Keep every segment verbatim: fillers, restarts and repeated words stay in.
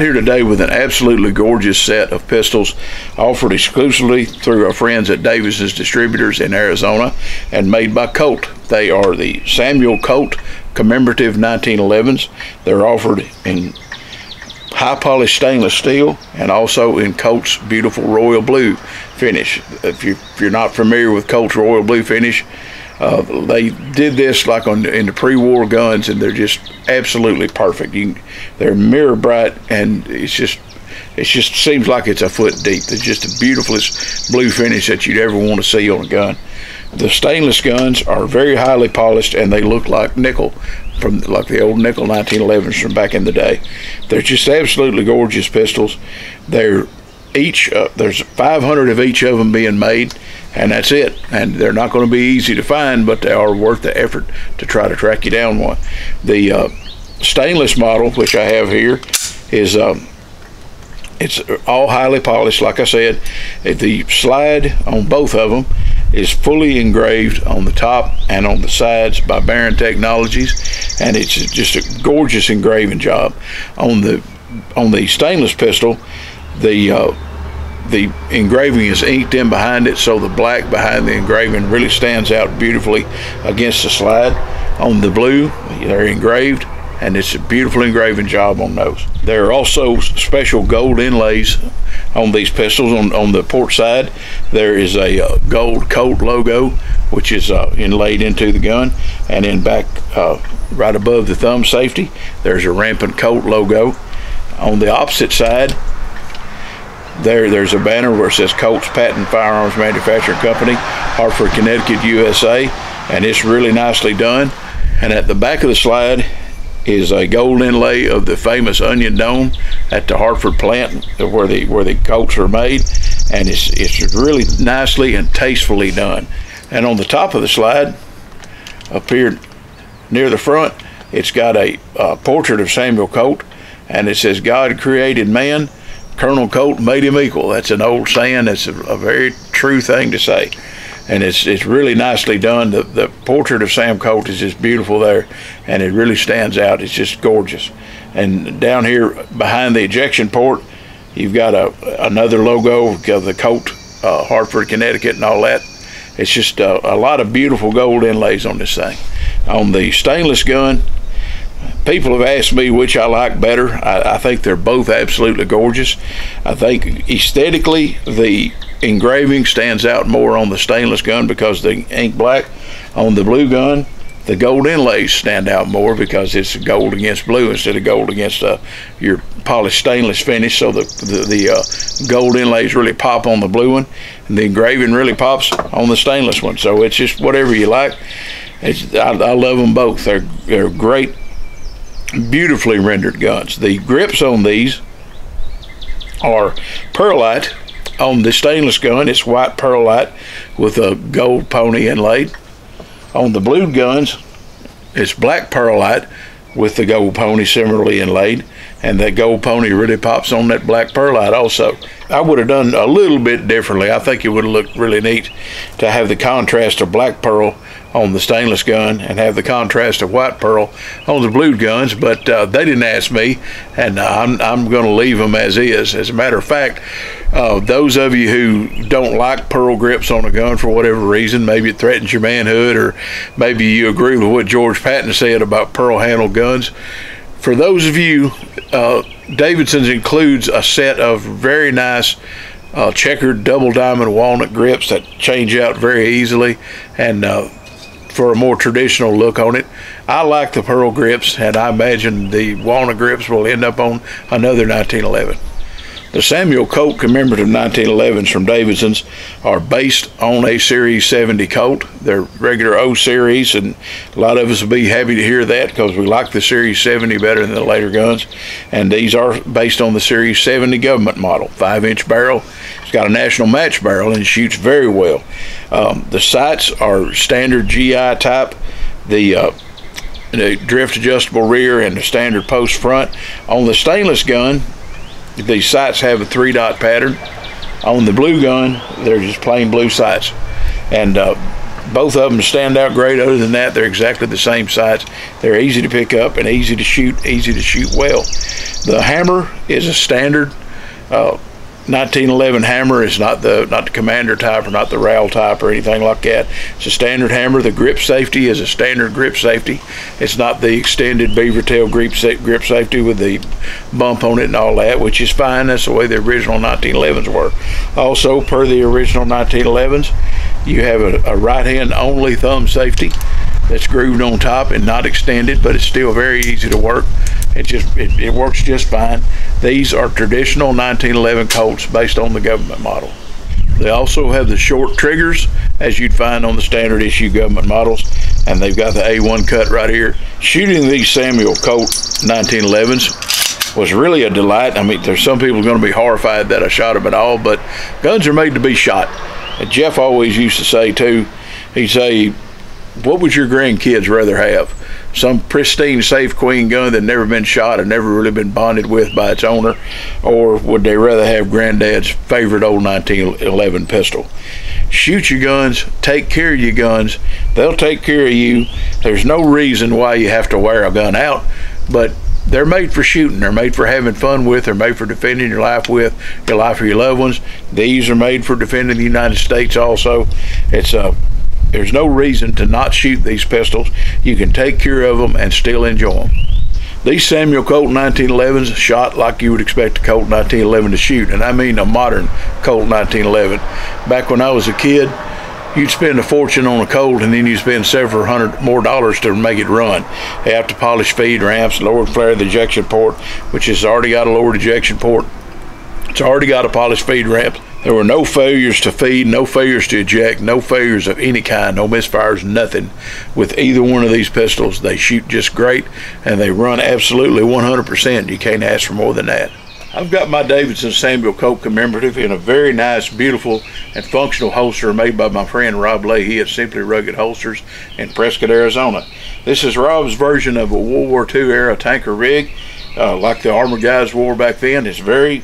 out here today with an absolutely gorgeous set of pistols offered exclusively through our friends at Davidson's Distributors in Arizona and made by Colt. They are the Samuel Colt commemorative nineteen elevens. They're offered in high polished stainless steel and also in Colt's beautiful royal blue finish. If, you, if you're not familiar with Colt's royal blue finish, Uh, they did this like on in the pre-war guns, and they're just absolutely perfect. You can, they're mirror bright, and it's just it just seems like it's a foot deep. They're just the beautifulest blue finish that you'd ever want to see on a gun. The stainless guns are very highly polished, and they look like nickel, from like the old nickel nineteen elevens from back in the day. They're just absolutely gorgeous pistols. They're each uh, there's five hundred of each of them being made, and that's it. And they're not going to be easy to find, but they are worth the effort to try to track you down one. The uh, stainless model, which I have here, is um, it's all highly polished. Like I said, the slide on both of them is fully engraved on the top and on the sides by Baron Technologies, and it's just a gorgeous engraving job. On the on the stainless pistol, the uh, the engraving is inked in behind it, so the black behind the engraving really stands out beautifully against the slide. On the blue, they're engraved, and it's a beautiful engraving job on those. There are also special gold inlays on these pistols. On, on the port side, there is a uh, gold Colt logo, which is uh, inlaid into the gun, and then back uh, right above the thumb safety, there's a rampant Colt logo. On the opposite side, There, there's a banner where it says Colt's Patent Firearms Manufacturing Company, Hartford, Connecticut, U S A, and it's really nicely done. And at the back of the slide is a gold inlay of the famous onion dome at the Hartford plant where the where the Colts are made, and it's it's really nicely and tastefully done. And on the top of the slide, up here near the front, it's got a, a portrait of Samuel Colt, and it says, "God created man, Colonel Colt made him equal." That's an old saying. That's a, a very true thing to say, and it's it's really nicely done. The the portrait of Sam Colt is just beautiful there, and it really stands out. It's just gorgeous. And down here behind the ejection port, you've got a another logo of the Colt, uh, Hartford, Connecticut, and all that. It's just uh, a lot of beautiful gold inlays on this thing. On the stainless gun, people have asked me which I like better. I, I think they're both absolutely gorgeous. I think aesthetically the engraving stands out more on the stainless gun because the ink black. On the blue gun, the gold inlays stand out more because it's gold against blue instead of gold against uh, your polished stainless finish. So the the, the uh, gold inlays really pop on the blue one, and the engraving really pops on the stainless one. So it's just whatever you like. It's, I, I love them both. They're they're great, beautifully rendered guns. The grips on these are pearlite. On the stainless gun, it's white pearlite with a gold pony inlaid. On the blue guns, it's black pearlite with the gold pony similarly inlaid, and that gold pony really pops on that black pearlite also. I would have done a little bit differently. I think it would have looked really neat to have the contrast of black pearl on the stainless gun and have the contrast of white pearl on the blue guns, but uh, they didn't ask me, and I'm, I'm going to leave them as is. As a matter of fact, uh, those of you who don't like pearl grips on a gun for whatever reason, maybe it threatens your manhood, or maybe you agree with what George Patton said about pearl-handled guns, for those of you, uh, Davidson's includes a set of very nice uh, checkered double diamond walnut grips that change out very easily, and uh, for a more traditional look on it. I like the pearl grips, and I imagine the walnut grips will end up on another nineteen eleven. The Samuel Colt commemorative nineteen elevens from Davidson's are based on a Series seventy Colt. They're regular O series, and a lot of us will be happy to hear that because we like the Series seventy better than the later guns. And these are based on the Series seventy government model, five inch barrel. It's got a national match barrel and shoots very well. Um, the sights are standard G I type. The uh, the drift adjustable rear and the standard post front. On the stainless gun, these sights have a three dot pattern. On the blue gun, they're just plain blue sights, and uh, Both of them stand out great. Other than that, they're exactly the same size. They're easy to pick up and easy to shoot, easy to shoot well. The hammer is a standard uh, nineteen eleven hammer. It's not the not the commander type or not the rowel type or anything like that. It's a standard hammer. The grip safety is a standard grip safety. It's not the extended beaver tail grip grip safety with the bump on it and all that, which is fine. That's the way the original nineteen elevens were. Also, per the original nineteen elevens, you have a, a right hand only thumb safety that's grooved on top and not extended, but it's still very easy to work. It just it, it works just fine. These are traditional nineteen eleven Colts based on the government model. They also have the short triggers as you'd find on the standard issue government models, and they've got the A one cut right here. Shooting these Samuel Colt nineteen elevens was really a delight. I mean, there's some people going to be horrified that I shot them at all, but guns are made to be shot. And Jeff always used to say too, he'd say, what would your grandkids rather have? Some pristine, safe queen gun that never been shot and never really been bonded with by its owner, or would they rather have granddad's favorite old nineteen eleven pistol? Shoot your guns, take care of your guns, they'll take care of you. There's no reason why you have to wear a gun out, but they're made for shooting, they're made for having fun with, they're made for defending your life with, your life of your loved ones. These are made for defending the United States also. It's a There's no reason to not shoot these pistols. You can take care of them and still enjoy them. These Samuel Colt nineteen elevens shot like you would expect a Colt nineteen eleven to shoot, and I mean a modern Colt nineteen eleven. Back when I was a kid, you'd spend a fortune on a Colt, and then you'd spend several hundred more dollars to make it run. They have to polish feed ramps, lower flare the ejection port, which has already got a lowered ejection port. It's already got a polished feed ramp. There were no failures to feed, no failures to eject, no failures of any kind, no misfires, nothing with either one of these pistols. They shoot just great, and they run absolutely one hundred percent. You can't ask for more than that. I've got my Davidson Samuel Colt commemorative in a very nice, beautiful, and functional holster made by my friend Rob Leahy at Simply Rugged Holsters in Prescott, Arizona. This is Rob's version of a World War Two era tanker rig, uh, like the armor guys wore back then. It's very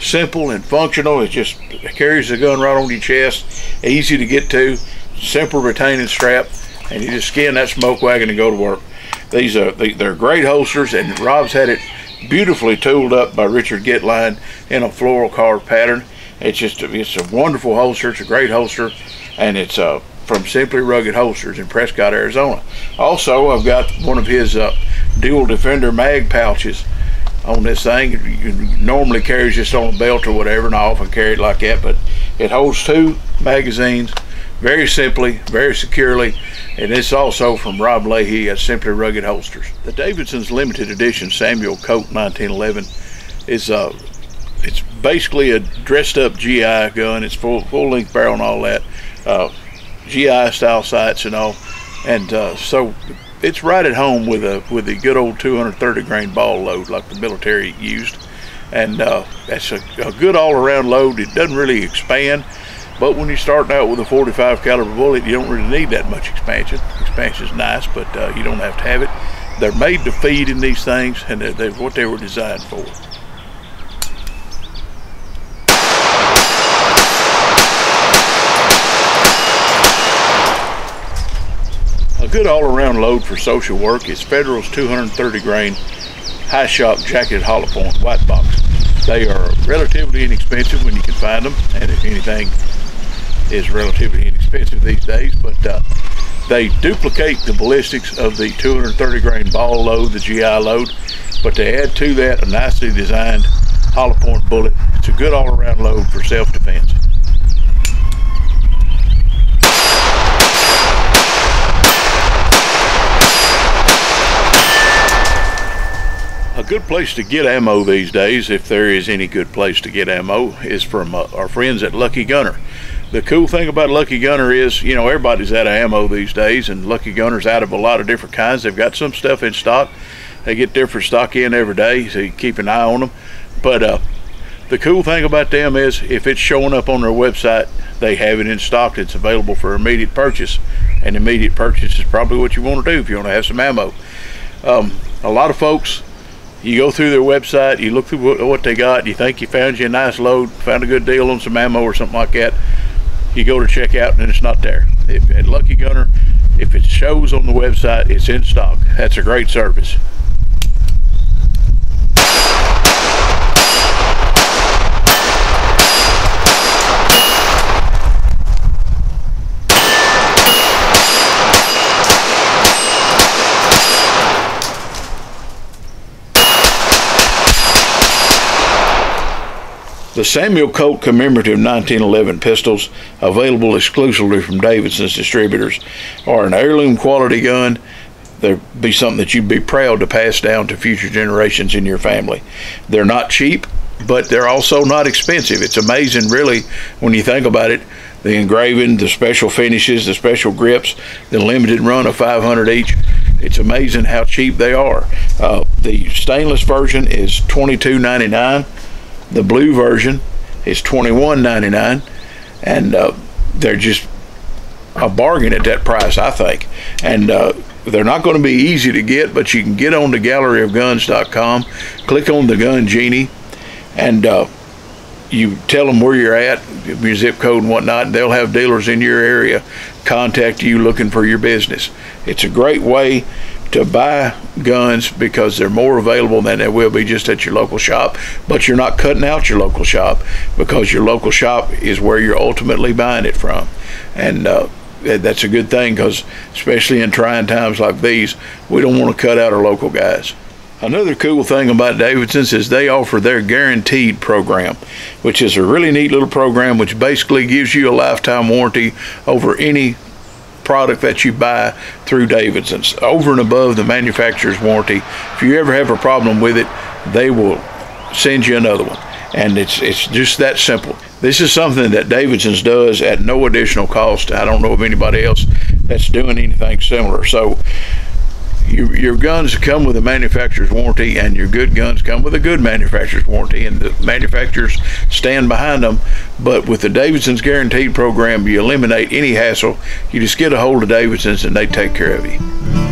simple and functional. It just carries the gun right on your chest, easy to get to, simple retaining strap, and you just skin that smoke wagon and go to work. These are they're great holsters, and Rob's had it beautifully tooled up by Richard Gitline in a floral carved pattern. It's just it's a wonderful holster. It's a great holster, and it's uh, from Simply Rugged Holsters in Prescott, Arizona. Also, I've got one of his uh, dual defender mag pouches on this thing. It normally carries just on a belt or whatever, and I often carry it like that, but it holds two magazines very simply, very securely, and it's also from Rob Leahy at Simply Rugged Holsters. The Davidson's limited edition Samuel Colt nineteen eleven is uh, it's basically a dressed up G I gun. It's full, full length barrel and all that, uh, G I style sights and all, and uh, so it's right at home with a with the good old two hundred thirty grain ball load like the military used, and uh, that's a, a good all-around load. It doesn't really expand, but when you're starting out with a forty-five caliber bullet, you don't really need that much expansion. Expansion is nice, but uh, you don't have to have it. They're made to feed in these things, and they're, they're what they were designed for. A good all-around load for social work is Federal's two hundred thirty grain high shock jacketed hollow point white box. They are relatively inexpensive when you can find them, and if anything is relatively inexpensive these days, but uh, they duplicate the ballistics of the two hundred thirty grain ball load, the G I load, but they add to that a nicely designed hollow point bullet. It's a good all-around load for self-defense. A good place to get ammo these days, if there is any good place to get ammo, is from uh, our friends at Lucky Gunner. The cool thing about Lucky Gunner is, you know, everybody's out of ammo these days, and Lucky Gunner's out of a lot of different kinds. They've got some stuff in stock. They get different stock in every day, so you keep an eye on them. But uh, the cool thing about them is, if it's showing up on their website, they have it in stock. It's available for immediate purchase, and immediate purchase is probably what you want to do if you want to have some ammo. Um, a lot of folks, you go through their website, you look through what they got, you think you found you a nice load, found a good deal on some ammo or something like that. you go to check out and it's not there. If, at Lucky Gunner, if it shows on the website, it's in stock. That's a great service. The Samuel Colt commemorative nineteen eleven pistols, available exclusively from Davidson's Distributors, are an heirloom quality gun. They'll be something that you'd be proud to pass down to future generations in your family. They're not cheap, but they're also not expensive. It's amazing, really, when you think about it, the engraving, the special finishes, the special grips, the limited run of five hundred each. It's amazing how cheap they are. Uh, the stainless version is twenty-two ninety-nine. The blue version is twenty-one ninety-nine, and uh, they're just a bargain at that price, I think. And uh, they're not going to be easy to get, but you can get on to gallery of guns dot com, click on the Gun Genie, and uh, you tell them where you're at, your zip code and whatnot, and they'll have dealers in your area contact you looking for your business. It's a great way to buy guns because they're more available than they will be just at your local shop, but you're not cutting out your local shop because your local shop is where you're ultimately buying it from. And uh, that's a good thing, because especially in trying times like these, we don't want to cut out our local guys. Another cool thing about Davidson's is they offer their guaranteed program, which is a really neat little program which basically gives you a lifetime warranty over any product that you buy through Davidson's, over and above the manufacturer's warranty. If you ever have a problem with it, they will send you another one, and it's it's just that simple. This is something that Davidson's does at no additional cost. I don't know of anybody else that's doing anything similar. So you, your guns come with a manufacturer's warranty, and your good guns come with a good manufacturer's warranty, and the manufacturers stand behind them. But with the Davidson's Guaranteed program, you eliminate any hassle. You just get a hold of Davidson's and they take care of you.